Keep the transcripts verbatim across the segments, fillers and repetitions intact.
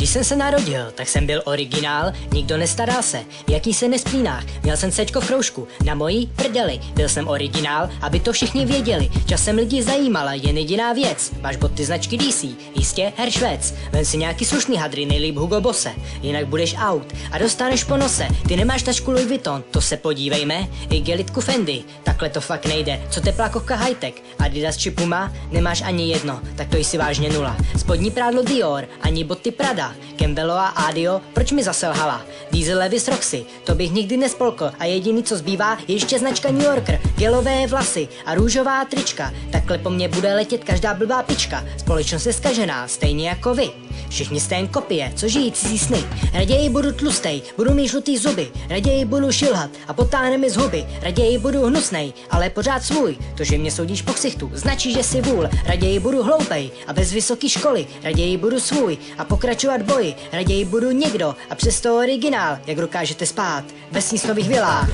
Když jsem se narodil, tak jsem byl originál, nikdo nestaral se, jaký se nesplínách, měl jsem sečko v kroužku, na mojí prdeli, byl jsem originál, aby to všichni věděli, časem lidi zajímala jen jediná věc, máš boty značky D C, jistě Hermès, vem si nějaký slušný hadry, nejlíp Hugo Bosse, jinak budeš out a dostaneš po nose, ty nemáš tačku Louis Vuitton, to se podívejme, i gelitku Fendi, takhle to fakt nejde, co teplá kovka high-tech, Adidas či Puma, nemáš ani jedno, tak to jsi vážně nula, spodní prádlo Dior, ani boty Prada, Campbellová Adio, proč mi zaselhala? Diesel Levi's Roxy, to bych nikdy nespolkl a jediný, co zbývá, je ještě značka New Yorker, gelové vlasy a růžová trička, takhle po mně bude letět každá blbá pička, společnost je zkažená, stejně jako vy. Všichni jste jen kopie, co žijí cizí sny. Raději budu tlustej, budu mít žlutý zuby, raději budu šilhat a potáhne mi z huby, raději budu hnusnej, ale pořád svůj. To, že mě soudíš po ksichtu, značí, že si vůl. Raději budu hloupej a bez vysoké školy, raději budu svůj a pokračovat boji, raději budu někdo a přesto originál, jak dokážete spát ve snísnových vilách.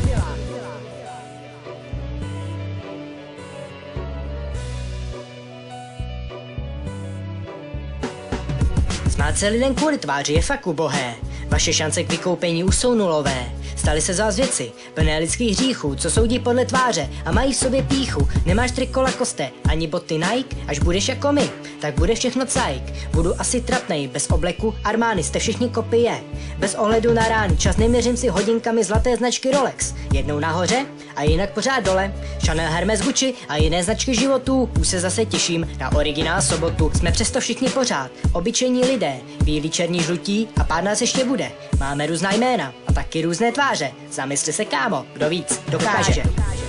Smát se lidem kvůli tváři je fakt ubohé, vaše šance k vykoupení už jsou nulové. Staly se z vás věci, plné lidských hříchů, co soudí podle tváře a mají v sobě píchu. Nemáš triko Lacoste, ani boty Nike, až budeš jako my, tak bude všechno cajk. Budu asi trapnej, bez obleku Armány, jste všichni kopie. Bez ohledu na rány, čas neměřím si hodinkami zlaté značky Rolex. Jednou nahoře a jinak pořád dole. Chanel, Hermès, Gucci a jiné značky životů, už se zase těším na originál sobotu. Jsme přesto všichni pořád, obyčejní lidé, bílí, černí, žlutí a pár nás ještě bude. Máme různá jména a taky různé tváře. Zamysli se, kámo, kdo víc dokáže. dokáže.